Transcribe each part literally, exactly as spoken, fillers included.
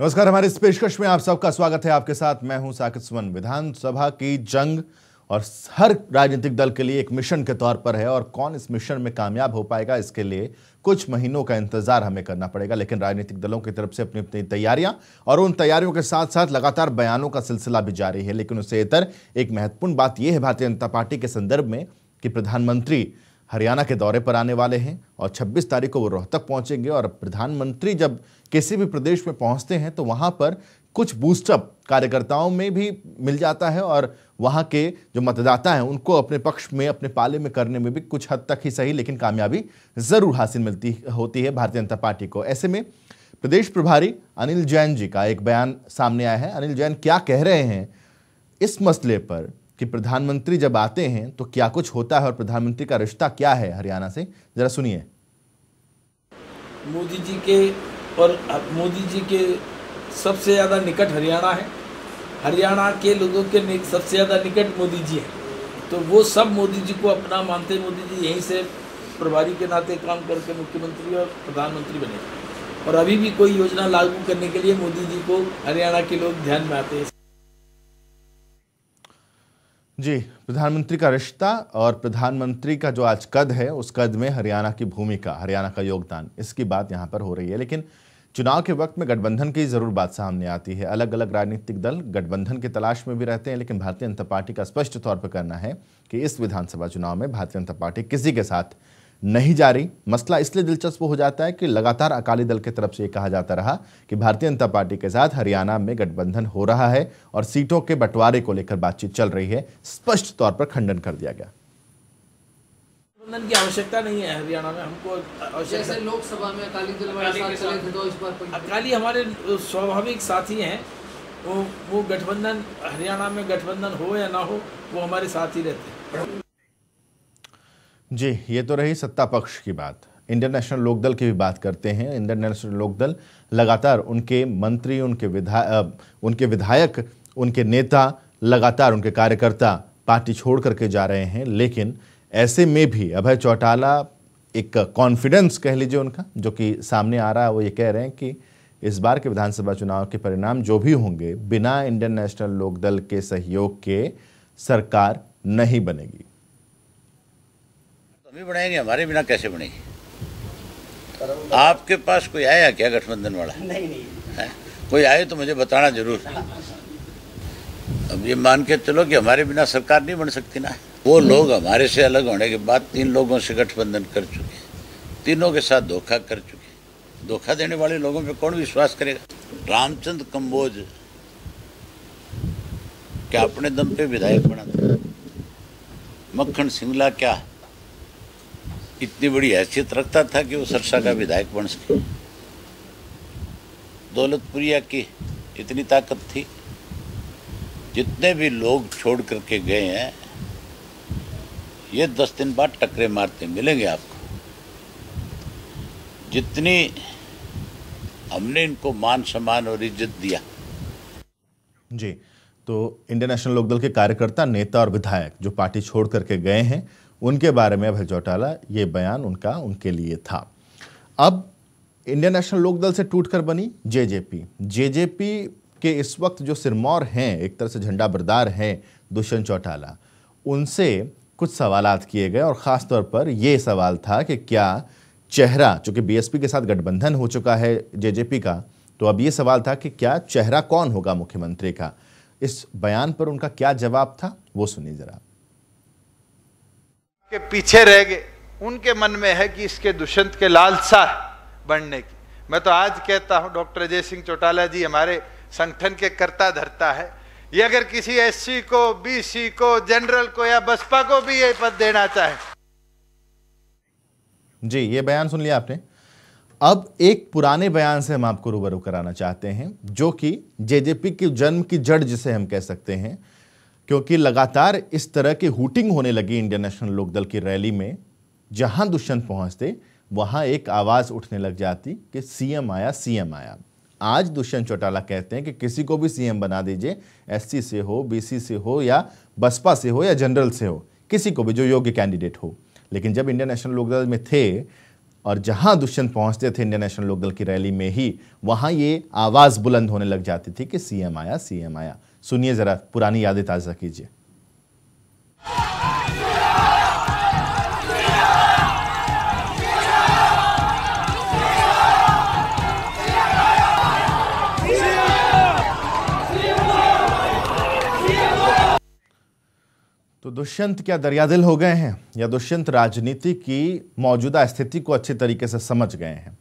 नमस्कार, हमारे इस पेशकश में आप सबका स्वागत है। आपके साथ मैं हूं साकित सुमन। विधानसभा की जंग और हर राजनीतिक दल के लिए एक मिशन के तौर पर है और कौन इस मिशन में कामयाब हो पाएगा इसके लिए कुछ महीनों का इंतजार हमें करना पड़ेगा, लेकिन राजनीतिक दलों की तरफ से अपनी अपनी तैयारियां और उन तैयारियों के साथ साथ लगातार बयानों का सिलसिला भी जारी है। लेकिन उससे इतर एक महत्वपूर्ण बात यह है भारतीय जनता पार्टी के संदर्भ में कि प्रधानमंत्री हरियाणा के दौरे पर आने वाले हैं और छब्बीस तारीख को वो रोहतक पहुंचेंगे और प्रधानमंत्री जब किसी भी प्रदेश में पहुंचते हैं तो वहां पर कुछ बूस्टअप कार्यकर्ताओं में भी मिल जाता है और वहां के जो मतदाता हैं उनको अपने पक्ष में, अपने पाले में करने में भी कुछ हद तक ही सही लेकिन कामयाबी ज़रूर हासिल मिलती होती है भारतीय जनता पार्टी को। ऐसे में प्रदेश प्रभारी अनिल जैन जी का एक बयान सामने आया है। अनिल जैन क्या कह रहे हैं इस मसले पर कि प्रधानमंत्री जब आते हैं तो क्या कुछ होता है और प्रधानमंत्री का रिश्ता क्या है हरियाणा से, जरा सुनिए। मोदी जी के और मोदी जी के सबसे ज़्यादा निकट हरियाणा है, हरियाणा के लोगों के सबसे ज़्यादा निकट मोदी जी हैं, तो वो सब मोदी जी को अपना मानते हैं। मोदी जी यहीं से प्रभारी के नाते काम करके मुख्यमंत्री और प्रधानमंत्री बने और अभी भी कोई योजना लागू करने के लिए मोदी जी को हरियाणा के लोग ध्यान में आते हैं। जी, प्रधानमंत्री का रिश्ता और प्रधानमंत्री का जो आज कद है उस कद में हरियाणा की भूमिका, हरियाणा का योगदान, इसकी बात यहाँ पर हो रही है। लेकिन चुनाव के वक्त में गठबंधन की ज़रूर बात सामने आती है। अलग अलग राजनीतिक दल गठबंधन की तलाश में भी रहते हैं, लेकिन भारतीय जनता पार्टी का स्पष्ट तौर पर कहना है कि इस विधानसभा चुनाव में भारतीय जनता पार्टी किसी के साथ नहीं जा रही। मसला इसलिए दिलचस्प हो जाता है कि लगातार अकाली दल की तरफ से ये कहा जाता रहा कि भारतीय जनता पार्टी के साथ हरियाणा में गठबंधन हो रहा है और सीटों के बंटवारे को लेकर बातचीत चल रही है। स्पष्ट तौर पर खंडन कर दिया गया। गठबंधन की आवश्यकता नहीं है हरियाणा में, हमको जैसे लोकसभा में अकाली दल हमारे साथ चले थे तो इस बार अकाली हमारे स्वाभाविक साथी हैं, वो वो गठबंधन हरियाणा में गठबंधन हो या ना हो वो हमारे साथ ही रहते हैं। जी, ये तो रही सत्ता पक्ष की बात। इंडियन नेशनल लोक दल की भी बात करते हैं। इंडियन नेशनल लोक दल लगातार उनके मंत्री, उनके विधायक, उनके विधायक उनके नेता, लगातार उनके कार्यकर्ता पार्टी छोड़ करके जा रहे हैं। लेकिन ऐसे में भी अभय चौटाला, एक कॉन्फिडेंस कह लीजिए उनका, जो कि सामने आ रहा है, वो ये कह रहे हैं कि इस बार के विधानसभा चुनाव के परिणाम जो भी होंगे बिना इंडियन नेशनल लोक दल के सहयोग के सरकार नहीं बनेगी। भी बनाएंगे, हमारे बिना कैसे बनेगी? आपके पास कोई आया क्या गठबंधन वाला? नहीं नहीं। कोई आए तो मुझे बताना जरूर। अब ये मान के चलो कि हमारे बिना सरकार नहीं बन सकती ना। वो लोग हमारे से अलग होने के बाद तीन लोगों से गठबंधन कर चुके हैं, तीनों के साथ धोखा कर चुके हैं। धोखा देने वाले लोगों पे कौन विश्वास करेगा? रामचंद्र कंबोज क्या अपने दम पे विधायक बना था? मक्खन सिंगला क्या इतनी बड़ी हैसियत रखता था कि वो सिरसा का विधायक बन सके? दौलतपुरिया की इतनी ताकत थी? जितने भी लोग छोड़ करके गए हैं ये दस दिन बाद टकरे मारते मिलेंगे आपको। जितनी हमने इनको मान सम्मान और इज्जत दिया। जी, तो इंडियन नेशनल लोकदल के कार्यकर्ता, नेता और विधायक जो पार्टी छोड़ करके गए हैं उनके बारे में अभय चौटाला, ये बयान उनका उनके लिए था। अब इंडियन नेशनल लोकदल से टूटकर बनी जेजेपी। जेजेपी के इस वक्त जो सिरमौर हैं, एक तरह से झंडा बरदार हैं दुष्यंत चौटाला, उनसे कुछ सवालात किए गए और ख़ास तौर पर ये सवाल था कि क्या चेहरा, चूँकि बीएसपी के साथ गठबंधन हो चुका है जेजेपी का, तो अब ये सवाल था कि क्या चेहरा कौन होगा मुख्यमंत्री का। इस बयान पर उनका क्या जवाब था वो सुनिए जरा। के पीछे रह गए, उनके मन में है कि इसके दुष्यंत के लालसा बढ़ने की। मैं तो आज कहता हूं डॉक्टर अजय सिंह चौटाला जी हमारे संगठन के कर्ता धरता है। ये अगर किसी एससी को, बीसी को, जनरल को या बसपा को भी ये पद देना चाहे। जी, ये बयान सुन लिया आपने। अब एक पुराने बयान से हम आपको रूबरू कराना चाहते हैं जो कि जेजेपी के जन्म की जड़ जिसे हम कह सकते हैं, क्योंकि लगातार इस तरह की हूटिंग होने लगी इंडियन नेशनल लोकदल की रैली में। जहां दुष्यंत पहुंचते वहां एक आवाज़ उठने लग जाती कि सीएम आया, सीएम आया। आज दुष्यंत चौटाला कहते हैं कि किसी को भी सीएम बना दीजिए, एससी से हो, बीसी से हो या बसपा से हो या जनरल से हो, किसी को भी जो योग्य कैंडिडेट हो। लेकिन जब इंडियन नेशनल लोकदल में थे और जहां दुष्यंत पहुंचते थे इंडियन नेशनल लोक दल की रैली में ही, वहां ये आवाज़ बुलंद होने लग जाती थी कि सीएम आया, सीएम आया। सुनिए जरा, पुरानी यादें ताज़ा कीजिए। तो दुष्यंत क्या दरियादिल हो गए हैं या दुष्यंत राजनीति की मौजूदा स्थिति को अच्छे तरीके से समझ गए हैं?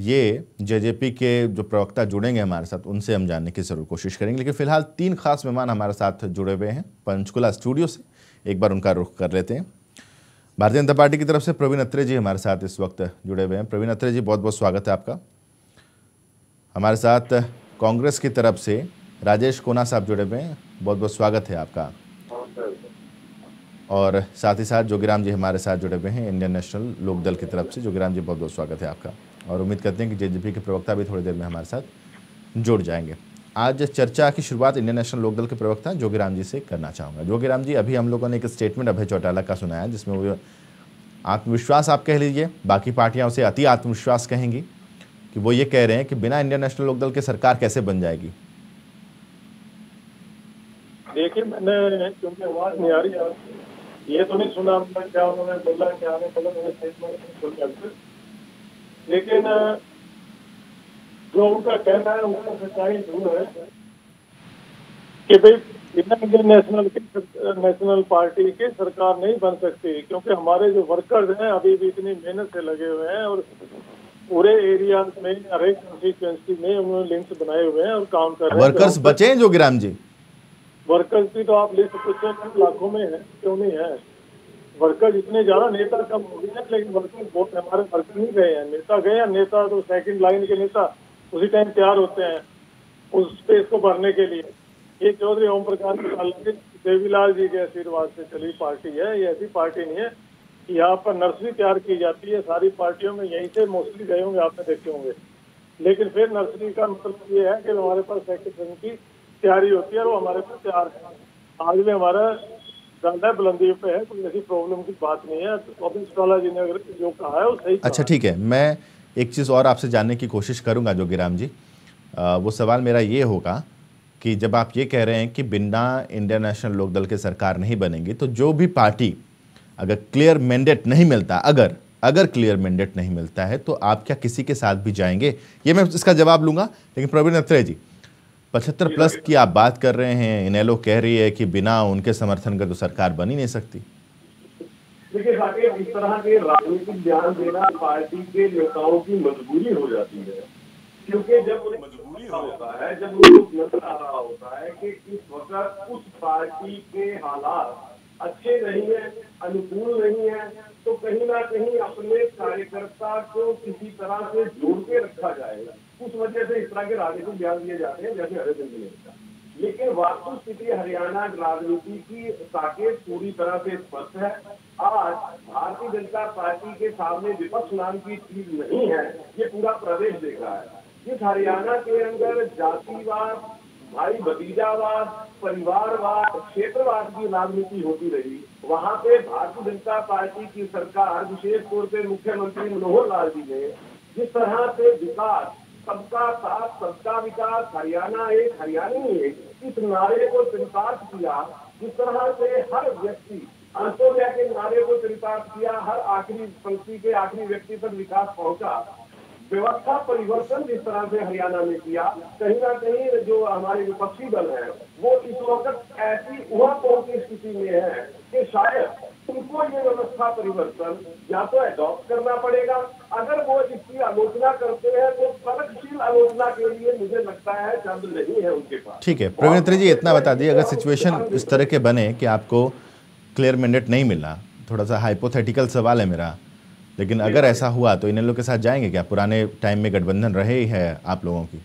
ये जेजेपी के जो प्रवक्ता जुड़ेंगे हमारे साथ, उनसे हम जानने की ज़रूर कोशिश करेंगे। लेकिन फिलहाल तीन खास मेहमान हमारे साथ जुड़े हुए हैं पंचकुला स्टूडियो से, एक बार उनका रुख कर लेते हैं। भारतीय जनता पार्टी की तरफ से प्रवीण अत्रे जी हमारे साथ इस वक्त जुड़े हुए हैं। प्रवीण अत्रे जी, बहुत बहुत स्वागत है आपका। हमारे साथ कांग्रेस की तरफ से राजेश कोना साहब जुड़े हुए हैं, बहुत बहुत स्वागत है आपका। और साथ ही साथ जोगीराम जी हमारे साथ जुड़े हुए हैं इंडियन नेशनल लोक दल की तरफ से। जोगीराम जी, बहुत बहुत स्वागत है आपका। और उम्मीद करते हैं कि जेजेपी के प्रवक्ता भी थोड़ी देर में हमारे साथ जुड़ जाएंगे। आज चर्चा की शुरुआत इंडियन नेशनल लोक दल के प्रवक्ता जोगीराम जी से करना चाहूँगा। जोगीराम जी, अभी हम लोगों ने एक स्टेटमेंट अभय चौटाला का सुनाया जिसमें वो आत्मविश्वास आप कह लीजिए, बाकी पार्टियाँ उसे अति आत्मविश्वास कहेंगी, कि वो ये कह रहे हैं कि बिना इंडियन नेशनल लोक दल के सरकार कैसे बन जाएगी। देखिए, मैंने क्योंकि आवाज़ नहीं आ रही है, ये तो नहीं सुना क्या उन्होंने बोला, क्या उन्होंने, लेकिन जो उनका कहना है उनका सच्चाई दूर है कि भाई बिना इंडियन नेशनल नेशनल पार्टी की सरकार नहीं बन सकती, क्योंकि हमारे जो वर्कर्स हैं अभी भी इतनी मेहनत से लगे हुए हैं और पूरे एरिया में हर एक कंस्टिट्यूएंसी में उन्होंने लिंक्स बनाए हुए हैं और काम कर रहे हैं। वर्कर्स बचे हैं जोगीराम जी? वर्कर्स की तो आप लिस्ट पूछते हैं, लाखों में है, क्यों नहीं है वर्कर्स इतने ज़्यादा? नेता कम हो गए हैं, लेकिन वर्कर्स बहुत हमारे वर्कर्स नहीं गए हैं। नेता गए हैं, नेता तो सेकंड लाइन के नेता उसी टाइम तैयार होते हैं उस स्पेस को भरने के लिए। ये चौधरी ओम प्रकाश के देवीलाल जी के आशीर्वाद से चली पार्टी है, ये ऐसी पार्टी नहीं है कि यहाँ पर नर्सरी तैयार की जाती है। सारी पार्टियों में यहीं से मोस्टली गए होंगे, आपने देखे होंगे। लेकिन फिर नर्सरी का मतलब ये है कि हमारे पास सेक्रेटरी की तैयारी होती है और हमारे पास तैयार है। आज भी हमारा ज्यादा बुलंदी पे है, कोई ऐसी प्रॉब्लम की बात नहीं है। अभय चौटाला जी ने अगर जो कहा है वो सही। अच्छा, ठीक है, मैं एक चीज़ और आपसे जानने की कोशिश करूंगा जोगीराम जी। आ, वो सवाल मेरा ये होगा कि जब आप ये कह रहे हैं कि बिना इंडियन नेशनल लोक दल के सरकार नहीं बनेगी, तो जो भी पार्टी अगर क्लियर मैंडेट नहीं मिलता, अगर अगर क्लियर मैंडेट नहीं मिलता है, तो आप क्या किसी के साथ भी जाएंगे? ये मैं इसका जवाब लूँगा। लेकिन प्रवीण अत्रे जी, पचहत्तर प्लस की आप बात कर रहे हैं, इनेलो कह रही है कि बिना उनके समर्थन के तो सरकार बन ही नहीं सकती। देखिए साकिब, इस तरह के राजनीतिक बयान देना पार्टी के नेताओं की मजबूरी हो जाती है, क्योंकि जब उन्हें मजबूरी होता है, जब उनको नजर आ रहा होता है कि इस वक्त उस पार्टी के हालात अच्छे नहीं है, अनुकूल नहीं है, तो कहीं ना कहीं अपने कार्यकर्ता को किसी तरह से जोड़ के रखा जाएगा। उस वजह से इस तरह के राजनीतिक बयान दिए जाते हैं जैसे हरे दिन का। लेकिन वास्तुस्थिति हरियाणा राजनीति की साकेत पूरी तरह से स्पष्ट है। आज भारतीय जनता पार्टी के सामने विपक्ष नाम की चीज नहीं है, ये पूरा प्रदेश देख रहा है। जिस हरियाणा के अंदर जातिवाद, भाई भतीजावाद, परिवारवाद, क्षेत्रवाद की राजनीति होती रही, वहाँ पे भारतीय जनता पार्टी की सरकार, विशेष तौर पर मुख्यमंत्री मनोहर लाल जी ने जिस तरह से विकास, सबका साथ सबका विकास, हरियाणा एक हरियाणी एक, इस नारे को चरितार्थ किया। जिस तरह से हर व्यक्ति अंत्योदय के नारे को चरितार्थ किया, हर आखिरी पंक्ति के आखिरी व्यक्ति तक विकास पहुंचा। व्यवस्था परिवर्तन जिस तरह से हरियाणा में किया, कहीं ना कहीं जो हमारे विपक्षी दल है वो इस वक्त ऐसी उहापोह की स्थिति में है कि शायद उनको ये व्यवस्था परिवर्तन या तो एडॉप्ट करना पड़ेगा। अगर वो इसकी आलोचना करते हैं तो तर्कशील आलोचना के लिए मुझे लगता है चंद नहीं है उनके पास। ठीक है प्रवीण अत्री जी, इतना बता दिए, अगर सिचुएशन इस तरह के बने कि आपको क्लियर मैंडेट नहीं मिला, थोड़ा सा हाइपोथेटिकल सवाल है मेरा, लेकिन अगर ऐसा हुआ तो इन लोगों के साथ जाएंगे क्या? पुराने टाइम में गठबंधन रहे ही है आप लोगों की।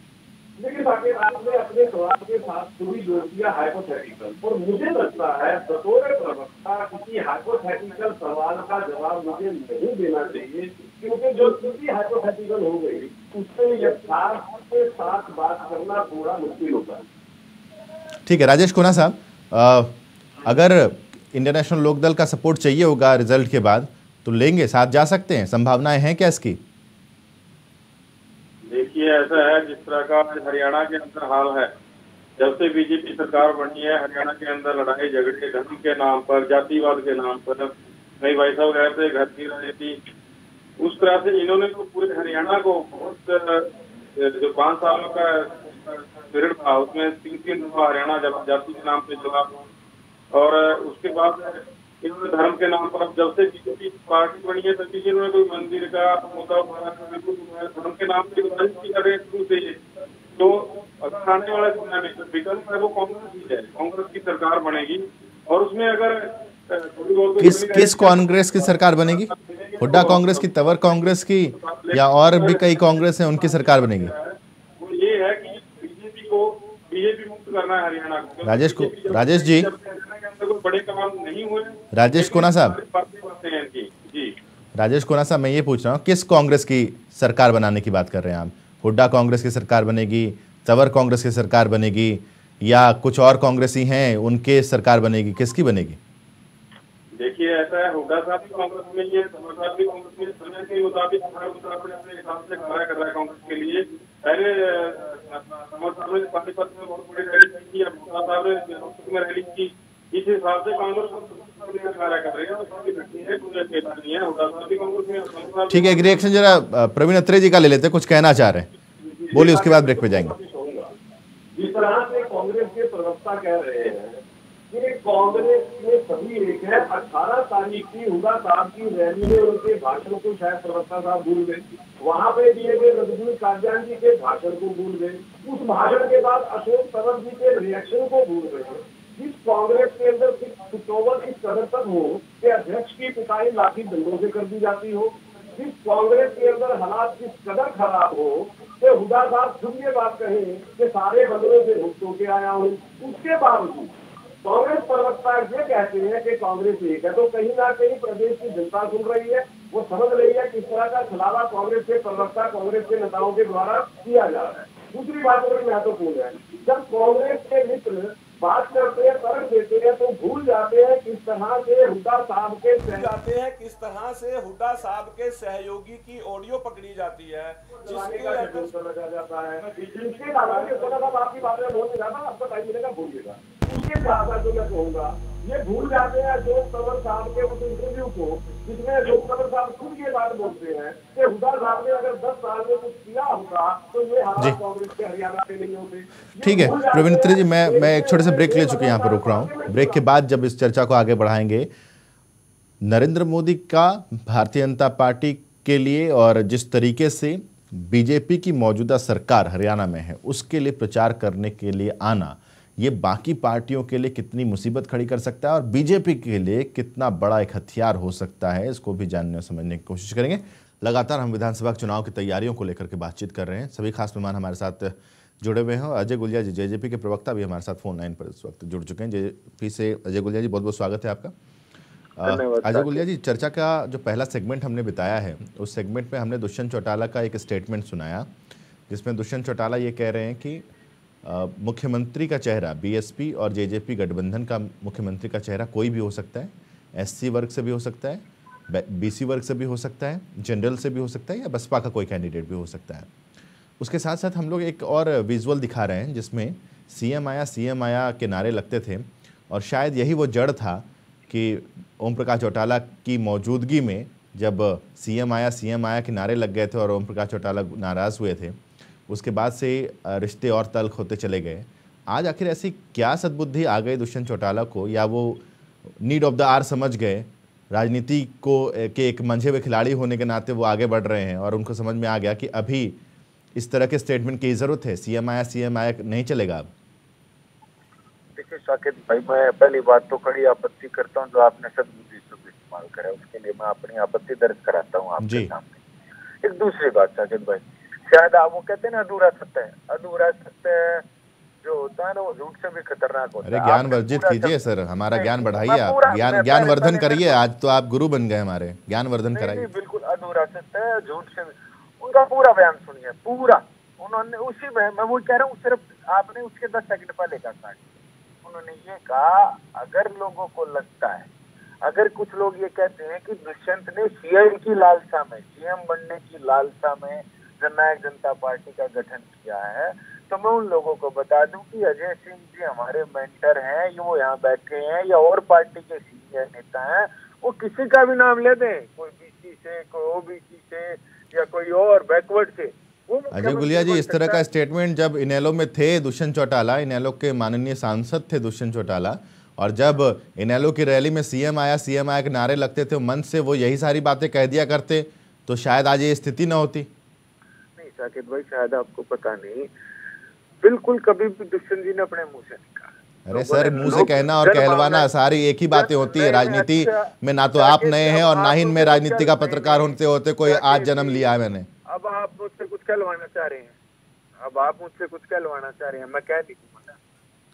देखिए, आपने अपने सवाल के साथ पूरी जोड़ दिया हाइपोथेटिकल, और मुझे लगता है बतौर प्रवक्ता किसी हाइपोथेटिकल सवाल का जवाब मुझे नहीं देना चाहिए, क्योंकि जो स्थिति हाइपोथेटिकल हो गई उससे यथार्थ के साथ बात करना थोड़ा मुश्किल होता है। ठीक है राजेश कोना साहब, अगर इंडियन नेशनल लोक दल का सपोर्ट चाहिए होगा रिजल्ट के बाद, तो लेंगे, साथ जा सकते हैं, संभावनाएं हैं क्या इसकी? देखिए, ऐसा है जिस तरह का हरियाणा के अंदर हाल है, जब से बीजेपी सरकार बनी है हरियाणा के अंदर लड़ाई झगड़े, धर्म के नाम पर, जातिवाद के नाम पर, नहीं भाई साहब गए थे घर की राजनीति, उस तरह से इन्होंने तो पूरे हरियाणा को बहुत, जो पांच सालों का पीरियड था उसमें तीन तीन दफा हरियाणा जब जाति के नाम पे चला, और उसके बाद इन्होंने धर्म के नाम पर, जब से बीजेपी पार्टी बनी है तभी इन्होंने कोई मंदिर का मुद्दा उठाया, धर्म के नाम पे राजनीति कर रहे शुरू से ही। तो अगर आने वाला समय में विकल्प है वो कांग्रेस ही है, कांग्रेस की सरकार बनेगी, और उसमें अगर किस किस कांग्रेस की सरकार बनेगी, हुड्डा कांग्रेस की, तंवर कांग्रेस की, या और भी कई कांग्रेस हैं उनकी सरकार बनेगी? वो ये है कि बीजेपी को बीजेपी मुक्त करना है हरियाणा को। राजेश को राजेश जी, बड़े काम नहीं हुए। राजेश कोना साहब, राजेश कोना साहब, मैं ये पूछ रहा हूँ किस कांग्रेस की सरकार बनाने की बात कर रहे हैं आप? हुड्डा कांग्रेस की सरकार बनेगी, तंवर कांग्रेस की सरकार बनेगी, या कुछ और कांग्रेसी हैं उनके सरकार बनेगी, किसकी बनेगी? देखिए, ऐसा है, हुड्डा साहब भी कांग्रेस में ही है, तंवर साहब भी कांग्रेस में, समय के मुताबिक अपने अपने हिसाब से कार्य कर रहा है कांग्रेस के लिए। पहले तंवर साहब ने पानीपत में बहुत बड़ी रैली की, अब हुड्डा साहब ने रोहतक में रैली की, इस हिसाब से कांग्रेस को कार्य कर रही है, उसकी घटनी है, पूरे खेता नहीं है, हुड्डा साहब भी कांग्रेस में। ठीक है, एक रिएक्शन जरा प्रवीण अत्रे जी का ले लेते, कुछ कहना चाह रहे हैं, बोलिए, उसके बाद ब्रेक पे जाएंगे। जिस तरह से कांग्रेस के प्रवक्ता कह रहे हैं, कांग्रेस के सभी एक है, अठारह तारीख की हुड्डा साहब की रैली में उनके भाषण को शायद प्रवक्ता साहब भूल गए, वहाँ पे दिए गए रजनी कादियान जी के भाषण को भूल गए, उस भाषण के बाद अशोक तंवर जी के रिएक्शन को भूल गए। जिस कांग्रेस के अंदर सिक्स अक्टूबर इस तरह तक हो कि अध्यक्ष की पिटाई लाठी डंडों से कर दी जाती हो, जिस कांग्रेस के अंदर हालात इस कदर खराब हो कि हुड्डा साहब खुद ये बात कहें कि सारे बंदरों से मुक्त होकर आया हूँ, उसके बावजूद कांग्रेस प्रवक्ता ये कहते हैं कि कांग्रेस एक है, तो कहीं ना कहीं प्रदेश की जनता सुन रही है, वो समझ रही है किस तरह का छलावा कांग्रेस के प्रवक्ता, कांग्रेस के नेताओं के द्वारा किया जा रहा है। दूसरी बात बड़ी महत्वपूर्ण है, जब कांग्रेस के मित्र बात करते हैं, तर्क देते हैं, तो भूल जाते हैं किस तरह से हुड्डा साहब के सह जाते हैं किस तरह से हुड्डा साहब के सहयोगी की ऑडियो पकड़ी जाती है, जिसके लगा जाता है जिसके कारण के साथ आपकी बात में बहुत ज्यादा आपको टाइम मिलेगा, भूलिएगा उसके साथ जो मैं कहूँगा, ये भूल जाते हैं अशोक तंवर साहब के उस इंटरव्यू को जिसमें अशोक तंवर साहब खुद ये बात बोलते हैं कि हुड्डा साहब ने अगर दस साल में कुछ किया होता तो ये हालात कांग्रेस के हरियाणा के नहीं होते। ठीक है प्रवीण अत्री जी, मैं मैं एक छोटे से ब्रेक ले चुके यहाँ पर रुक रहा हूँ, ब्रेक के बाद जब इस चर्चा को आगे बढ़ाएंगे, नरेंद्र मोदी का भारतीय जनता पार्टी के लिए और जिस तरीके से बीजेपी की मौजूदा सरकार हरियाणा में है उसके लिए प्रचार करने के लिए आना, ये बाकी पार्टियों के लिए कितनी मुसीबत खड़ी कर सकता है और बीजेपी के लिए कितना बड़ा एक हथियार हो सकता है, इसको भी जानने और समझने की कोशिश करेंगे। लगातार हम विधानसभा चुनाव की तैयारियों को लेकर के बातचीत कर रहे हैं, सभी खास मेहमान हमारे साथ जुड़े हुए हैं और अजय गुलिया जी, जेजेपी के प्रवक्ता, भी हमारे साथ फोन लाइन पर इस वक्त जुड़ चुके हैं। जेजेपी से अजय गुलिया जी, बहुत बहुत स्वागत है आपका। अजय गुलिया जी, चर्चा का जो पहला सेगमेंट हमने बिताया है उस सेगमेंट में हमने दुष्यंत चौटाला का एक स्टेटमेंट सुनाया जिसमें दुष्यंत चौटाला ये कह रहे हैं कि मुख्यमंत्री का चेहरा बीएसपी और जेजेपी गठबंधन का मुख्यमंत्री का चेहरा कोई भी हो सकता है, एससी वर्ग से भी हो सकता है, बीसी वर्ग से भी हो सकता है, जनरल से भी हो सकता है, या बसपा का कोई कैंडिडेट भी हो सकता है। उसके साथ साथ हम लोग एक और विजुअल दिखा रहे हैं जिसमें सीएम आया सीएम आया के नारे लगते थे और शायद यही वो जड़ था कि ओम प्रकाश चौटाला की मौजूदगी में जब सीएम आया सीएम आया के नारे लग गए थे और ओम प्रकाश चौटाला नाराज़ हुए थे, उसके बाद से रिश्ते और तल्ख होते चले गए। आज आखिर ऐसी क्या सद्बुद्धि आ गई दुष्यंत चौटाला को, या वो नीड ऑफ द आर समझ गए, राजनीति को के एक मंझे हुए खिलाड़ी होने के नाते वो आगे बढ़ रहे हैं और उनको समझ में आ गया कि अभी इस तरह के स्टेटमेंट की ज़रूरत है, सीएम आया सीएम आया नहीं चलेगा अब? देखिए साकिब भाई, मैं पहली बात तो कड़ी आपत्ति करता हूँ जो आपने सद्बुद्धि शब्द इस्तेमाल करा, उसके लिए मैं अपनी आपत्ति दर्ज कराता हूँ आपके सामने। एक दूसरी बात साकिब भाई, शायद आप वो कहते हैं ना अधूरा सत्य है, अधूरा सत्य जो होता है ना वो झूठ से भी खतरनाक होता है। अरे ज्ञान वर्धित कीजिए सर, हमारा ज्ञान बढ़ाइए आप, ज्ञान ज्ञान वर्धन करिए, आज तो आप गुरु बन गए हमारे, ज्ञान वर्धन कराइए। बिल्कुल अधूरा सत्य है, झूठ से। उनका पूरा बयान सुनिए, पूरा उन्होंने उसी में, मैं वो कह रहा हूँ सिर्फ आपने उसके दस सेकंड पहले का कहा, उन्होंने ये कहा अगर लोगों को लगता है अगर कुछ लोग ये कहते हैं कि दुष्यंत ने सीएम की लालसा में सीएम बनने की लालसा में जननायक जनता पार्टी का गठन किया है, तो मैं उन लोगों को बता दूं कि अजय सिंह जी हमारे मेंटर हैं, ये वो यहाँ बैठे हैं या और पार्टी के सीनियर नेता हैं, वो किसी का भी नाम ले दें, कोई बीसी से, कोई ओबीसी से या कोई और बैकवर्ड से। अजय गुलिया जी, इस तरह का स्टेटमेंट जब इनेलो में थे दुष्यंत चौटाला, इनेलो के माननीय सांसद थे दुष्यंत चौटाला, और जब इनेलो की रैली में सीएम आया सीएम आया के नारे लगते थे मंच से, वो यही सारी बातें कह दिया करते तो शायद आज ये स्थिति न होती। नहीं साकिब भाई, शायद आपको पता नहीं, बिल्कुल कभी भी दुष्यंत जी ने अपने मुँह से निकाला। अरे सर, मुंह से कहना और कहलवाना सारी एक ही बातें होती है राजनीति में। ना तो आप नए हैं और ना ही मैं राजनीति का पत्रकार होते होते कोई आज जन्म लिया है मैंने। अब आप मुझसे कुछ कहलवाना चाह रहे हैं, अब आप मुझसे कुछ कहलवाना चाह रहे हैं, मैं कह दी दूंगा।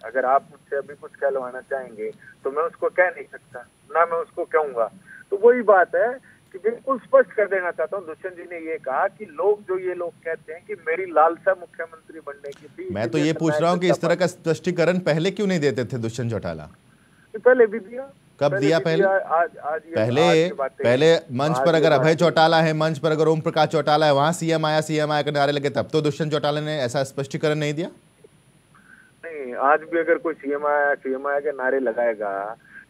अगर आप मुझसे अभी कुछ कहलवाना चाहेंगे तो मैं उसको कह नहीं सकता, ना मैं उसको कहूंगा। तो वही बात है कि बिल्कुल स्पष्ट कर देना चाहता हूँ, दुष्यंत जी ने ये कहा कि लोग जो ये लोग कहते हैं कि मेरी लालसा मुख्यमंत्री बनने की थी। मैं तो ये पूछ रहा हूँ कि इस तरह का स्पष्टीकरण पहले क्यों नहीं देते थे दुष्यंत चौटाला? पहले भी दिया, कब दिया? पहले आज, आज ये पहले पहले मंच पर अगर अभय चौटाला है, मंच पर अगर ओम प्रकाश चौटाला है, वहाँ सीएम आया सीएम आया के नारे लगे, तब तो दुष्यंत चौटाला ने ऐसा स्पष्टीकरण नहीं दिया। नहीं, आज भी अगर कोई सीएम आया सीएम आया के नारे लगाएगा,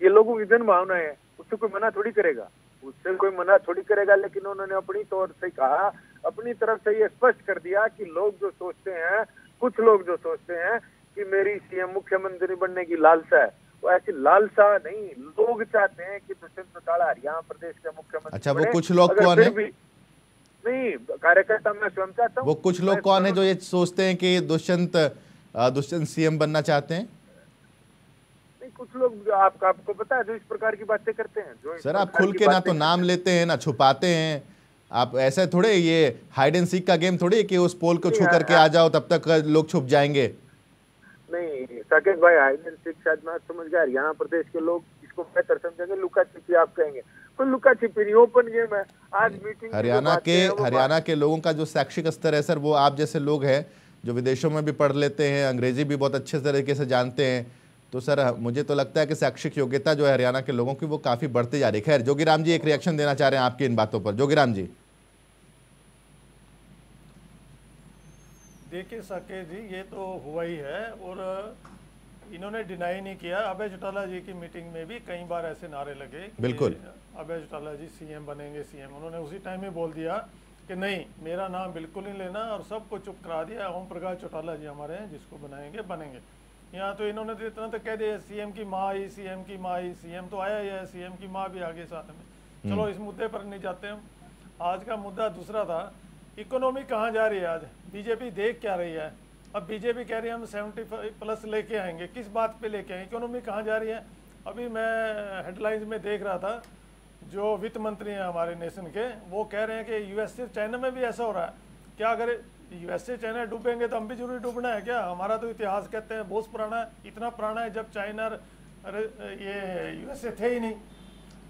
ये लोगों की जन भावना है, उससे कोई मना थोड़ी करेगा, उससे कोई मना थोड़ी करेगा। लेकिन उन्होंने अपनी तौर से कहा, अपनी तरफ से ये स्पष्ट कर दिया कि लोग जो सोचते हैं, कुछ लोग जो सोचते हैं कि मेरी सीएम मुख्यमंत्री बनने की लालसा है, वो ऐसी लालसा नहीं, लोग चाहते हैं कि दुष्यंत चौटाला हरियाणा प्रदेश के मुख्यमंत्री। अच्छा, वो कुछ लोग कौन है? नहीं, कार्यकर्ता मैं स्वयं चाहता हूँ। वो कुछ लोग कौन है जो ये सोचते हैं कि दुष्यंत दुष्यंत सीएम बनना चाहते हैं? नहीं, कुछ लोग आप, आपको पता है जो इस प्रकार की बातें करते हैं। जो सर, आप खुल के ना तो नाम लेते हैं ना छुपाते हैं, आप ऐसे थोड़े, ये हाइड एंड सीक का गेम थोड़ी कि उस पोल को छू करके आ जाओ तब तक लोग छुप जाएंगे। नहीं साकेत भाई, हाइड एंड सीक शायद मैं समझ गया, यहाँ प्रदेश के लोग इसको बेहतर समझेंगे, लुका छिपी आप कहेंगे, कोई लुका छिपी नहीं, ओपन गेम है। आज मीटिंग हरियाणा के हरियाणा के लोगों का जो शैक्षिक स्तर है सर, वो आप जैसे लोग हैं जो विदेशों में भी पढ़ लेते हैं, अंग्रेजी भी बहुत अच्छे तरीके से जानते हैं, तो सर मुझे तो लगता है कि शैक्षिक योग्यता जो है हरियाणा के लोगों की वो काफ़ी बढ़ती जा रही है। खैर, जोगीराम जी एक रिएक्शन देना चाह रहे हैं आपकी इन बातों पर। जोगीराम जी, देखिए साके जी, ये तो हुआ ही है और इन्होंने डिनाई नहीं किया। अभय चौटाला जी की मीटिंग में भी कई बार ऐसे नारे लगे, बिल्कुल अभय चौटाला जी सीएम बनेंगे सीएम, उन्होंने उसी टाइम ही बोल दिया कि नहीं मेरा नाम बिल्कुल नहीं लेना, और सबको चुप करा दिया। ओम प्रकाश चौटाला जी हमारे हैं, जिसको बनाएंगे बनेंगे। यहाँ तो इन्होंने तो इतना तो कह दिया, सीएम की माँ आई, सीएम की माँ आई, सीएम तो आया ही है, सीएम की माँ भी आ गई साथ में। चलो, इस मुद्दे पर नहीं जाते हम। आज का मुद्दा दूसरा था, इकोनॉमी कहाँ जा रही है। आज बीजेपी देख क्या रही है? अब बीजेपी कह रही है हम सेवेंटी प्लस लेके आएंगे, किस बात पे लेके आएंगे? इकोनॉमी कहाँ जा रही है? अभी मैं हेडलाइंस में देख रहा था, जो वित्त मंत्री हैं हमारे नेशन के, वो कह रहे हैं कि यूएसए चाइना में भी ऐसा हो रहा है क्या? अगर यूएसए चाइना डूबेंगे तो हम भी जरूरी डूबना है क्या? हमारा तो इतिहास कहते हैं बहुत पुराना है, इतना पुराना है जब चाइना ये यूएसए थे ही नहीं।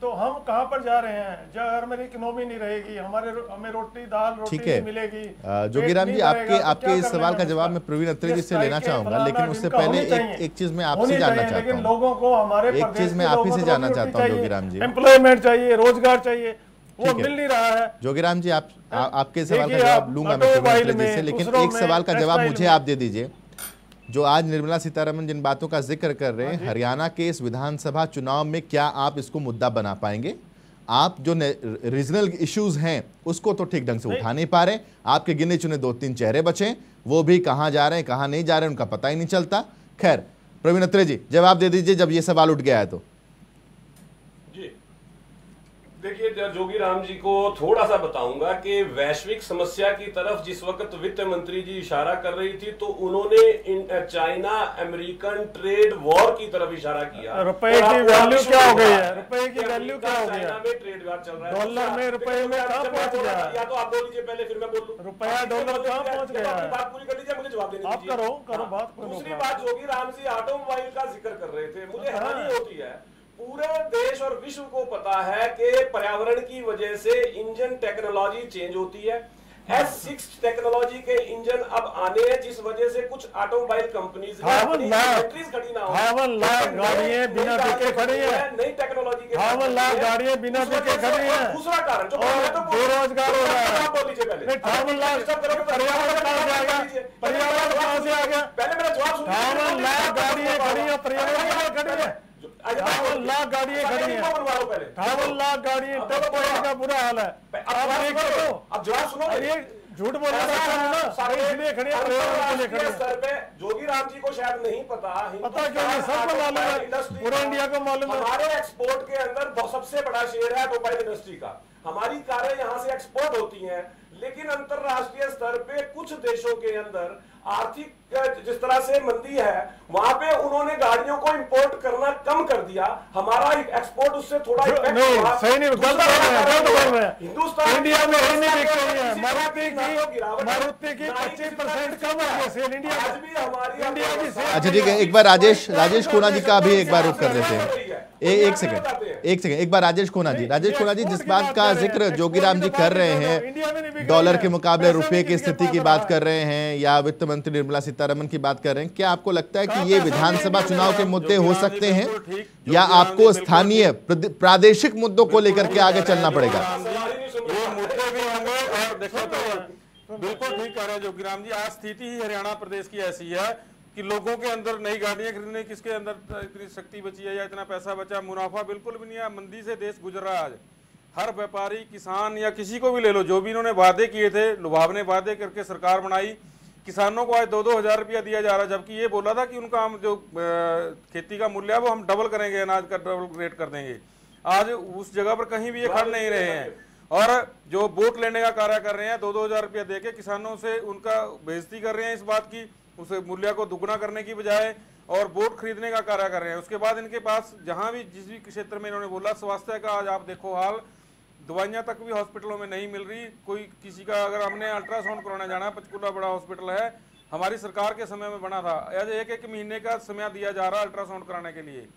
तो हम कहाँ पर जा रहे हैं? जब अगर मेरी इकोनॉमी नहीं रहेगी, हमारे हमें रोटी दाल रोटी नहीं मिलेगी। जोगीराम जी, आपके आपके इस सवाल का जवाब मैं प्रवीण अत्री जी से लेना चाहूंगा, लेकिन उससे पहले एक एक चीज मैं आपसे जानना चाहता हूँ। लोगों को हमारे एक चीज मैं आप ही से जानना चाहता हूँ जोगीराम जी, एम्प्लॉयमेंट चाहिए, रोजगार चाहिए, वो मिल नहीं रहा है। जोगीराम जी, आप आपके सवाल का जवाब लूंगा मैं प्रवीण अत्री जी से, लेकिन एक सवाल का जवाब मुझे आप दे दीजिए। जो आज निर्मला सीतारमण जिन बातों का जिक्र कर रहे हैं, हरियाणा के इस विधानसभा चुनाव में क्या आप इसको मुद्दा बना पाएंगे? आप जो रीजनल इश्यूज हैं उसको तो ठीक ढंग से उठा नहीं पा रहे, आपके गिने चुने दो तीन चेहरे बचे, वो भी कहाँ जा रहे हैं कहाँ नहीं जा रहे हैं उनका पता ही नहीं चलता। खैर, प्रवीण अत्रे जी, जवाब दे दीजिए जब ये सवाल उठ गया है तो। जी देखिए, जोगीराम जी को थोड़ा सा बताऊंगा कि वैश्विक समस्या की तरफ जिस वक्त वित्त मंत्री जी इशारा कर रही थी, तो उन्होंने चाइना अमेरिकन ट्रेड वॉर की तरफ इशारा किया। रुपए की वैल्यू क्या हो गई है? रुपए की वैल्यू क्या हो गई है? चाइना में ट्रेड वॉर चल रहा है, डॉलर में रुपए में कहां पहुंच गया? या तो आप बोल लीजिए पहले, फिर मैं बोल लूं। रुपया डॉलर कहां पहुंच गया? आप बात पूरी कर लीजिए, मुझे जवाब देने दीजिए। आप करो करो बात। दूसरी बात, जोगीराम जी ऑटोमोबाइल का जिक्र कर रहे थे, मुझे हैरानी होती है, पूरे देश और विश्व को पता है कि पर्यावरण की वजह से इंजन टेक्नोलॉजी चेंज होती है, एस सिक्स टेक्नोलॉजी के इंजन अब आने हैं, जिस वजह से कुछ ऑटोमोबाइल कंपनीज फैक्ट्रीज खड़ी ना हो। बावन लाख गाड़ियां बिना बिके खड़ी है, नई टेक्नोलॉजी के बावन लाख गाड़ियां बिना बिके खड़ी है। दूसरा कारण जो बेरोजगार हो रहा है, बोल लीजिए पहले बावन लाख पर्यावरण कहाँ से आ गया, पर्यावरण कहाँ से आ गया, पहले मेरा जवाब सुनिए। बावन लाख गाड़ियां खड़ी है, पर्यावरण खड़ी है, अठावन लाख गाड़ियाँ खड़ी हैं, अठावन लाख गाड़ियाँ, टच पॉइंट का बुरा हाल है। अब जवाब सुनो, ये झूठ बोल रहा है ना, सारे इसलिए खड़े हैं सर पे। जोगीराम जी को शायद नहीं पता, पता क्यों नहीं, सबको मालूम है, पूरे इंडिया को मालूम है। हमारे एक्सपोर्ट के अंदर सबसे बड़ा शेयर है ऑटोमोबाइल इंडस्ट्री का, हमारी कारें यहाँ से एक्सपोर्ट होती हैं, लेकिन अंतरराष्ट्रीय स्तर पे कुछ देशों के अंदर आर्थिक जिस तरह से मंदी है, वहां पे उन्होंने गाड़ियों को इंपोर्ट करना कम कर दिया, हमारा एक्सपोर्ट उससे थोड़ा इफेक्ट हुआ। सही नहीं, गलत बोल रहे हैं। हिंदुस्तान इंडिया में मारुति की मारुति की पच्चीस परसेंट कम है सेल इंडिया आज भी हमारी इंडिया की। अच्छा ठीक है, एक बार राजेश राजेश कोना जी का भी एक बार रुख कर देते हैं। एक सेकंड एक सेकंड एक बार राजेश खोना जी राजेश खोना जी जिस बात का जिक्र जोगीराम जी कर रहे हैं, डॉलर के मुकाबले रुपए की स्थिति की बात कर रहे हैं, या वित्त मंत्री निर्मला सीतारमण की बात कर रहे हैं, क्या आपको लगता है कि ये विधानसभा चुनाव के मुद्दे हो सकते हैं, या आपको स्थानीय प्रादेशिक मुद्दों को लेकर के आगे चलना पड़ेगा? बिल्कुल ठीक कह रहे हैं जोगीराम जी, आज स्थिति ही हरियाणा प्रदेश की ऐसी है कि लोगों के अंदर नई गाड़ियां खरीदने, किसके अंदर इतनी शक्ति बची है या इतना पैसा बचा, मुनाफा बिल्कुल भी नहीं है, मंदी से देश गुजर रहा है। आज हर व्यापारी, किसान या किसी को भी ले लो, जो भी इन्होंने वादे किए थे, लुभावने वादे करके सरकार बनाई, किसानों को आज दो दो हजार रुपया दिया जा रहा है, जबकि ये बोला था कि उनका हम जो खेती का मूल्य है वो हम डबल करेंगे, अनाज का डबल रेट कर देंगे। आज उस जगह पर कहीं भी ये खड़ नहीं रहे हैं और जो वोट लेने का कार्य कर रहे हैं, दो दो हजार रुपया दे के किसानों से उनका बेइज्जती कर रहे हैं, इस बात की उसे मूल्य को दुगना करने की बजाय, और वोट खरीदने का कार्य कर रहे हैं। उसके बाद इनके पास जहां भी जिस भी क्षेत्र में इन्होंने बोला, स्वास्थ्य का आज आप देखो हाल, दवाइयां तक भी हॉस्पिटलों में नहीं मिल रही। कोई किसी का अगर हमने अल्ट्रासाउंड कराने जाना है, पंचकूला बड़ा हॉस्पिटल है, हमारी सरकार के समय में बना था, आज एक एक महीने का समय दिया जा रहा है अल्ट्रासाउंड कराने के लिए।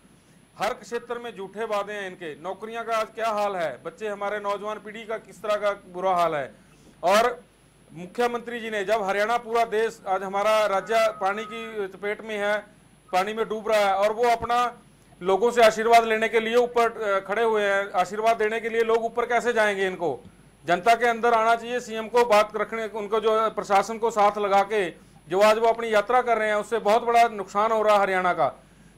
हर क्षेत्र में झूठे वादे हैं इनके। नौकरियाँ का आज क्या हाल है, बच्चे हमारे नौजवान पीढ़ी का किस तरह का बुरा हाल है। और मुख्यमंत्री जी ने, जब हरियाणा पूरा देश, आज हमारा राज्य पानी की चपेट में है, पानी में डूब रहा है, और वो अपना लोगों से आशीर्वाद लेने के लिए ऊपर खड़े हुए हैं। आशीर्वाद देने के लिए लोग ऊपर कैसे जाएंगे, इनको जनता के अंदर आना चाहिए। सीएम को बात रखने, उनको जो प्रशासन को साथ लगा के जो आज वो अपनी यात्रा कर रहे हैं, उससे बहुत बड़ा नुकसान हो रहा है हरियाणा का।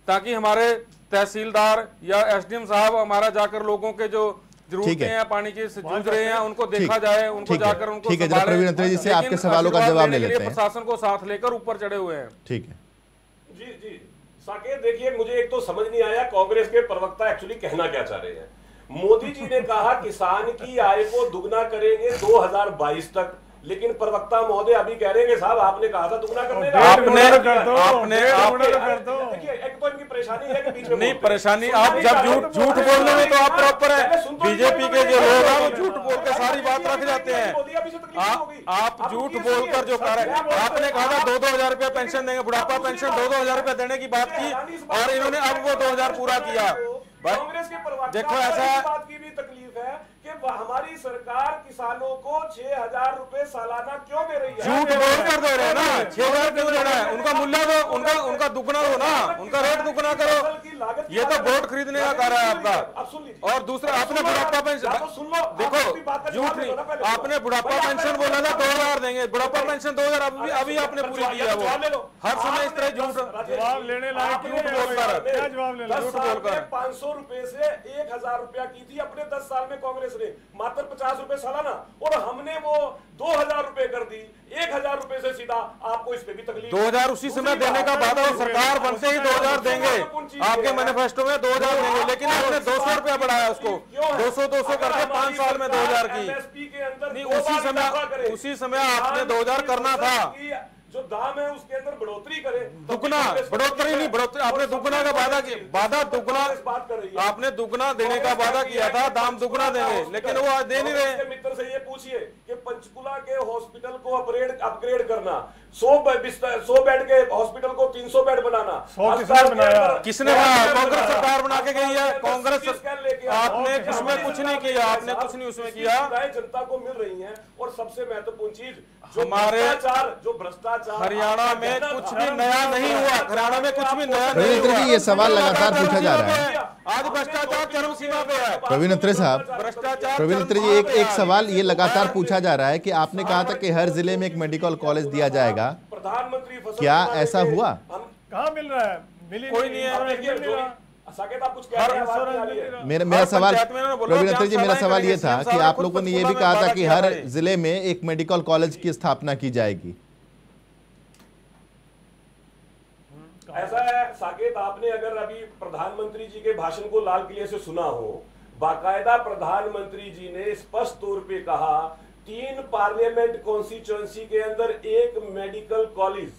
ताकि हमारे तहसीलदार या एस डी एम साहब हमारा जाकर लोगों के जो जरूरतें हैं, पानी के जूझ रहे हैं, उनको देखा जाए, उनको जाकर उनको प्रवीण अत्री जी से आपके सवालों का जवाब ले लेते हैं। प्रशासन को साथ लेकर ऊपर चढ़े हुए हैं। ठीक है जी जी साकेत, देखिए मुझे एक तो समझ नहीं आया कांग्रेस के प्रवक्ता एक्चुअली कहना क्या चाह रहे हैं। मोदी जी ने कहा किसान की आय को दुगना करेंगे दो हजार बाईस तक, लेकिन प्रवक्ता महोदय अभी कह रहे हैं साहब आपने कहा था दुगना करने का, आपने आपने आपने देखिए एक तो इनकी परेशानी है कि बीच में नहीं परेशानी। आप जब झूठ झूठ बोल रहे हो तो आप प्रॉपर है, बीजेपी के जो लोग हैं वो झूठ बोल के सारी बात रख जाते हैं। आप झूठ बोलकर जो कह रहे हैं, आपने कहा था दो दो हजार रुपया पेंशन देंगे, बुढ़ापा पेंशन दो दो हजार रुपया देने की बात की, और इन्होंने अब वो दो हजार पूरा किया। कांग्रेस के देखो ऐसा बात की भी तकलीफ है कि हमारी सरकार किसानों को छह हजार रूपये सालाना क्यों दे रही है, झूठ बोलकर दे रहे हैं ना। छह हजार क्यों दे रहा है, उनका मूल्य दो, उनका उनका दुगना हो ना, उनका रेट दुगना करो। ये तो वोट खरीदने का कार्य है आपका। और दूसरा आपने बुढ़ापा पेंशन, सुन लो देखो झूठ नहीं, आपने बुढ़ापा पेंशन बोला था दो हजार देंगे, बुढ़ापा पेंशन दो हजार अभी आपने पूरी की है। वो हर समय इस तरह झूठ जवाब लेने लायक झूठ बोलकर झूठ बोलकर पाँच सौ रुपए से एक हजार रुपया की थी अपने दस साल में कांग्रेस ने, मात्र पचास रुपए सालाना, और हमने वो दो हजार रुपए कर दी, एक हजार रुपए से सीधा आपको इस पे भी तकलीफ। दो हजार उसी समय देने का वादा, और सरकार बनते ही दो हजार देंगे, आपके मैनिफेस्टो में दो हजार देंगे, लेकिन आपने दो सौ रुपया बढ़ाया उसको, दो सौ दो सौ करके पांच साल में दो हजार की। नहीं उसी समय उसी समय आपने दो हजार करना था, जो दाम है उसके अंदर बढ़ोतरी करे, दुगना बढ़ोतरी नहीं बढ़ोतरी आपने दुगना का वादा किया, वादा दुगना बात कर रही है, आपने दुगना देने का वादा किया था, दाम दुगना देंगे, लेकिन वो आज दे नहीं रहे। मित्र से ये पूछिए कि पंचकुला के हॉस्पिटल को अपग्रेड अपग्रेड करना सौ सौ बेड के हॉस्पिटल को तीन सौ बेड बनाना, किसने बनाया? किसने बनाया? कांग्रेस सरकार बना के गई है। कांग्रेस आपने उसमें कुछ नहीं किया, आपने कुछ नहीं उसमें किया। जनता को मिल रही है। और सबसे महत्वपूर्ण चीज हमारे जो भ्रष्टाचार हरियाणा में कुछ भी नया नहीं हुआ, हरियाणा में कुछ भी नया नहीं हुआ। ये सवाल लगातार पूछा जा रहा है, आज भ्रष्टाचार चरम सीमा पे है। प्रवीण अत्रे साहब, भ्रष्टाचार प्रवीण अत्रे जी, एक एक सवाल ये लगातार पूछा जा रहा है कि आपने कहा था कि हर जिले में एक मेडिकल कॉलेज दिया जाएगा, प्रधानमंत्री क्या ऐसा हुआ? कहाँ मिल रहा है? मिली कोई नहीं है। आप कुछ कह रहे हैं। मेरा मेरा सवाल प्रवीण अत्रे जी, मेरा सवाल ये था कि आप लोगों ने ये भी कहा था कि हर जिले में एक मेडिकल कॉलेज की स्थापना की जाएगी। ऐसा है साकेत, आपने अगर अभी प्रधानमंत्री जी के भाषण को लाल किले से सुना हो, बाकायदा प्रधानमंत्री जी ने स्पष्ट तौर पे कहा तीन पार्लियामेंट कॉन्स्टिट्यूएंसी के अंदर एक मेडिकल कॉलेज,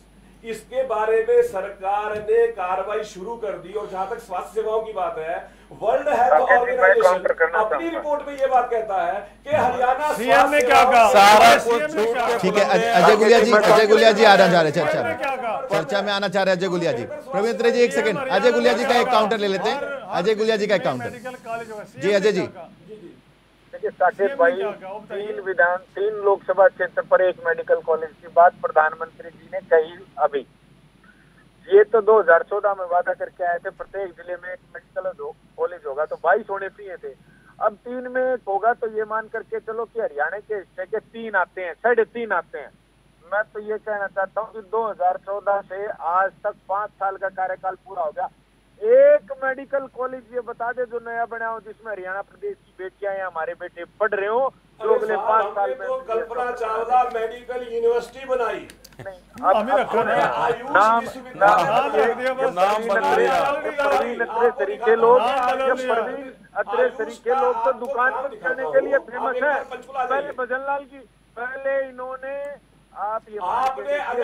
इसके बारे में सरकार ने कार्रवाई शुरू कर दी। और जहां तक स्वास्थ्य सेवाओं की बात है, वर्ल्ड हेल्थ ऑर्गेनाइजेशन अपनी रिपोर्ट में ये बात कहता है कि हरियाणा सीएम ने क्या कहा, सारा कुछ ठीक है। अजय गुलिया जी, अजय गुलिया जी आना चाह रहे चर्चा चर्चा में आना चाह रहे अजय गुलिया जी। प्रवीण अत्रे जी एक सेकंड, अजय गुलिया जी का एक काउंटर ले लेते हैं। अजय गुलिया जी का एक काउंटर, जी अजय जी। देखिए साकेत भाई, तीन विधान तीन लोकसभा क्षेत्र पर एक मेडिकल कॉलेज की बात प्रधानमंत्री जी ने कही। अभी ये तो दो हज़ार चौदह में वादा करके आए थे, प्रत्येक जिले में एक मेडिकल कॉलेज होगा, तो बाईस होने चाहिए थे, अब तीन में एक होगा। तो ये मान करके चलो कि हरियाणा के हिस्से के तीन आते हैं, साढ़े तीन आते हैं। मैं तो ये कहना चाहता हूँ कि दो हज़ार चौदह से आज तक पांच साल का कार्यकाल पूरा हो गया, एक मेडिकल कॉलेज ये बता दे जो नया बना हो, जिसमें हरियाणा प्रदेश की बेटियां या हमारे बेटे पढ़ रहे हो। कल्पना चावला मेडिकल यूनिवर्सिटी बनाई, नाम प्रवीण अत्रे तरीके लोग, प्रवीण अत्रे तरीके लोग तो दुकान पर दिखाने के लिए फेमस है। पहले भजन लाल की, पहले इन्होंने आप ये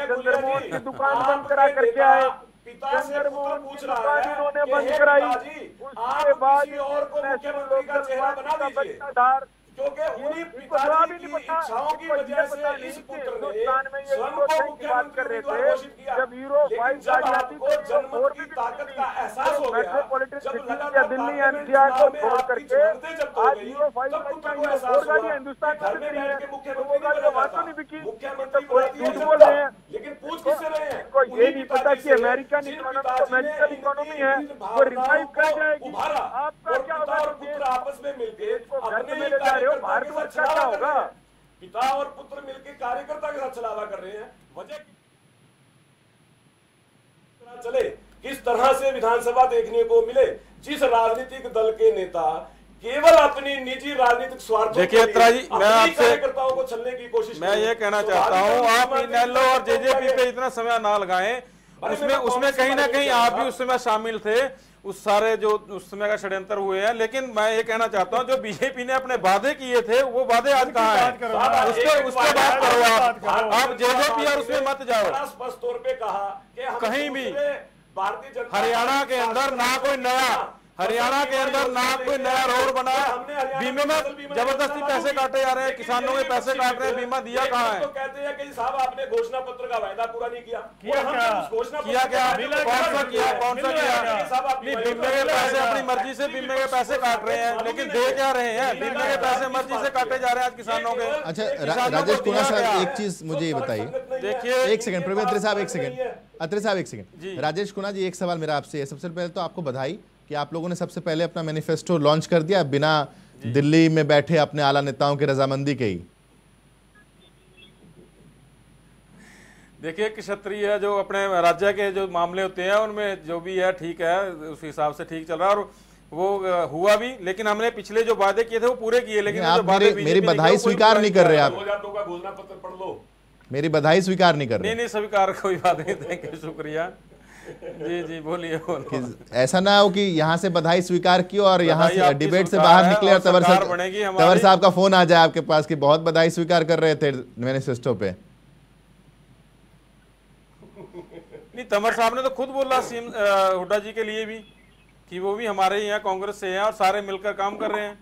चंद्रमोहन की दुकान बंद करा करके आए, चंद्रमोहन की दुकान इन्होंने बंद कराई, उसके बाद बच्चाधार क्योंकि पिताजी की इच्छाओं की वजह से इस पुत्र ने स्वयं को मुख्यमंत्री घोषित किया। लेकिन जब आपको जनमत की ताकत का एहसास हो गया, जब दिल्ली एनसीआर को छोड़ करके आज यूरो फाइव को एहसास हुआ, घर में बैठ के मुख्यमंत्री मुख्यमंत्री बोल रहे हैं, लेकिन पूछ किससे रहे हैं? इनको ये नहीं पता कि अमेरिकन अमेरिकन इकोनॉमी है वो रिवाइव कर जाएगी। आपका क्या होगा? आपस में मिलकर अपने भारत में चलावा होगा, पिता और पुत्र मिलकर कार्यकर्ता के साथ चलावा कर रहे हैं। वजह चले किस तरह से विधानसभा देखने को मिले, जिस राजनीतिक दल के नेता केवल अपनी निजी राजनीतिक स्वार्थ देखिए। जी मैं आपसे कार्यकर्ताओं को छलने की कोशिश, मैं ये कहना चाहता हूँ आप इनेलो और जेजेपी पे इतना समय ना लगाएं, उसमें उसमें कहीं ना कहीं आप भी उस समय शामिल थे, उस सारे जो उस समय का षड्यंत्र हुए हैं। लेकिन मैं ये कहना चाहता हूँ जो बीजेपी ने अपने वादे किए थे वो वादे आज कहाँ हैं? उसके उसके बाद करो आप आप जेजेपी और उसमें मत जाओ। स्पष्ट तौर पे कहा कहीं भी भारतीय जनता हरियाणा के अंदर ना कोई नया हरियाणा के अंदर ना कोई नया रोड बना, बीमे में जबरदस्ती पैसे काटे जा रहे हैं, किसानों के पैसे काट रहे हैं, बीमा दिया कहाँ है? तो कहते हैं कि साहब आपने घोषणा पत्र का वायदा पूरा नहीं किया। किया क्या? कौन सा किया? कौन सा किया? बीमे के पैसे अपनी मर्जी से बीमे के पैसे काट रहे हैं, लेकिन दे क्या रहे हैं? बीमे के पैसे मर्जी से काटे जा रहे हैं आज किसानों के। अच्छा राजेश कोना साहब, एक चीज मुझे ये बताइए, देखिए एक सेकंड प्रवीण अत्रे साहब, एक सेकंड अत्रे साहब एक सेकंड राजेश कोना जी, एक सवाल मेरा आपसे है। सबसे पहले तो आपको बधाई कि आप लोगों ने सबसे पहले अपना मैनिफेस्टो लॉन्च कर दिया बिना दिल्ली में बैठे अपने आला नेताओं की रजामंदी के ही। देखिए क्षत्रिय जो अपने राज्य के जो मामले होते हैं उनमें जो भी है ठीक है, उस हिसाब से ठीक चल रहा है और वो हुआ भी। लेकिन हमने पिछले जो वादे किए थे वो पूरे किए, लेकिन आप मेरे, मेरी बधाई स्वीकार नहीं कर रहे। आप दो हज़ार दो का घोषणा पत्र पढ़ लो, मेरी बधाई स्वीकार नहीं कर रहे। नहीं स्वीकार कोई बात नहीं, थैंक यू शुक्रिया जी जी बोलिए। ऐसा ना हो कि यहाँ से बधाई स्वीकार की और यहाँ से डिबेट से बाहर निकले और तंवर तंवर साहब का फोन आ जाए आपके पास कि बहुत बधाई स्वीकार कर रहे थे मैनिफेस्टो पे। नहीं तंवर साहब ने तो खुद बोला सीएम हुड्डा जी के लिए भी कि वो भी हमारे यहाँ कांग्रेस से हैं और सारे मिलकर काम कर रहे हैं।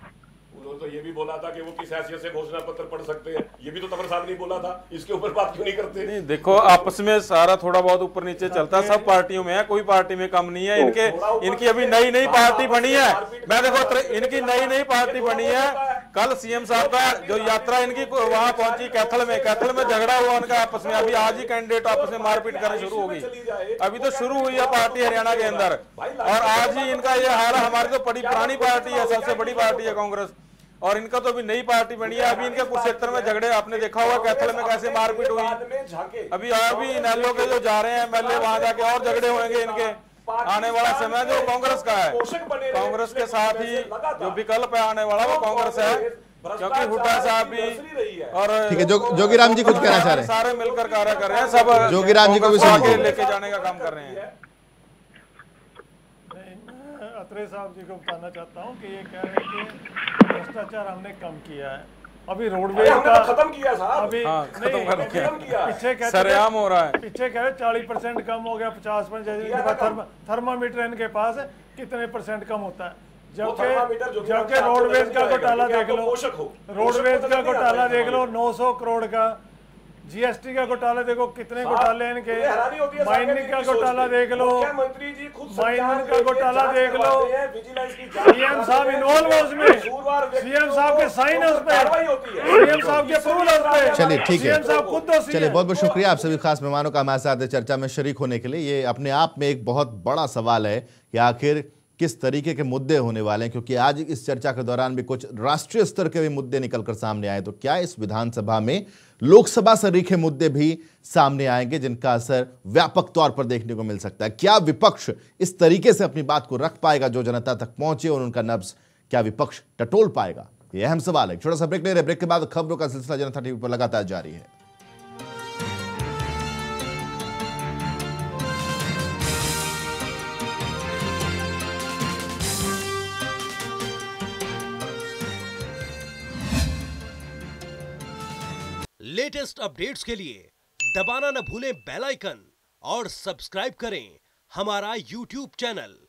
तो, तो ये भी बोला था कि वो किस हैसियत से घोषणा पत्र पढ़ सकते हैं, ये भी तो तंवर साहब ने बोला था, इसके ऊपर बात क्यों नहीं करते? नहीं, देखो आपस में सारा थोड़ा बहुत ऊपर नीचे चलता, सब पार्टियों में है, कोई पार्टी में कम नहीं है। इनके इनकी अभी नई नई पार्टी बनी है, मैं देखो इनकी नई नई पार्टी बनी है। कल सीएम साहब का जो यात्रा इनकी वहां पहुंची कैथल में, कैथल में झगड़ा हुआ उनका आपस में, अभी आज ही कैंडिडेट आपस में मारपीट करनी शुरू हो गई, अभी तो शुरू हुई है पार्टी हरियाणा के अंदर, और आज ही इनका ये हाल। हमारी तो बड़ी पुरानी पार्टी है, सबसे बड़ी पार्टी है कांग्रेस, और इनका तो अभी नई पार्टी बनी है। अभी इनके कुरुक्षेत्र में झगड़े आपने देखा होगा, कैथल में कैसे मारपीट हुई, अभी अभी एमएलए के जो जा रहे हैं एमएलए वहां जाके और झगड़े होंगे। इनके आने वाला समय जो कांग्रेस का है, कांग्रेस के साथ ही जो विकल्प है आने वाला वो कांग्रेस है, क्योंकि हुड्डा साहब भी और ठीक है जो, जोगीराम जी कुछ कहना चाह रहे हैं, सारे मिलकर कार्य कर रहे हैं, सब जोगीराम जी को भी आगे लेके जाने का काम कर रहे हैं। अत्रे साहब जी को बताना चाहता हूँ कि ये कह रहे हैं कि भ्रष्टाचार हमने कम किया है, अभी रोडवेज का खत्म किया साहब, अभी हाँ, नहीं पीछे सरेआम हो रहा है, पीछे कह रहे चालीस परसेंट कम हो गया, पचास परसेंट थर्मामीटर इनके पास है, कितने परसेंट कम होता है, जबकि जबकि रोडवेज का घोटाला देख लो, रोडवेज का घोटाला देख लो, नौ सौ करोड़ का जीएसटी का घोटाला देखो, कितने घोटाले हैं इनके, माइनिंग का घोटाला देख लो, मंत्री जी खुद माइनिंग का घोटाला देख लो, सीएम साहब इन्वॉल्व है उसमें, सीएम साहब के साइन है उसमें, सीएम साहब के अप्रूवल है उसमें। चलिए ठीक है, चलिए बहुत बहुत शुक्रिया आप सभी खास मेहमानों का हमारे साथ चर्चा में शरीक होने के लिए। ये अपने आप में एक बहुत बड़ा सवाल है कि आखिर किस तरीके के मुद्दे होने वाले हैं, क्योंकि आज इस चर्चा के दौरान भी कुछ राष्ट्रीय स्तर के भी मुद्दे निकलकर सामने आए। तो क्या इस विधानसभा में लोकसभा सरीखे मुद्दे भी सामने आएंगे जिनका असर व्यापक तौर पर देखने को मिल सकता है? क्या विपक्ष इस तरीके से अपनी बात को रख पाएगा जो जनता तक पहुंचे, और उनका नब्ज क्या विपक्ष टटोल पाएगा? ये अहम सवाल है। छोटा सा ब्रेक ले रहे, ब्रेक के बाद खबरों का सिलसिला जनता टीवी पर लगातार जारी है। लेटेस्ट अपडेट्स के लिए दबाना न भूलें बेल आइकन और सब्सक्राइब करें हमारा यूट्यूब चैनल।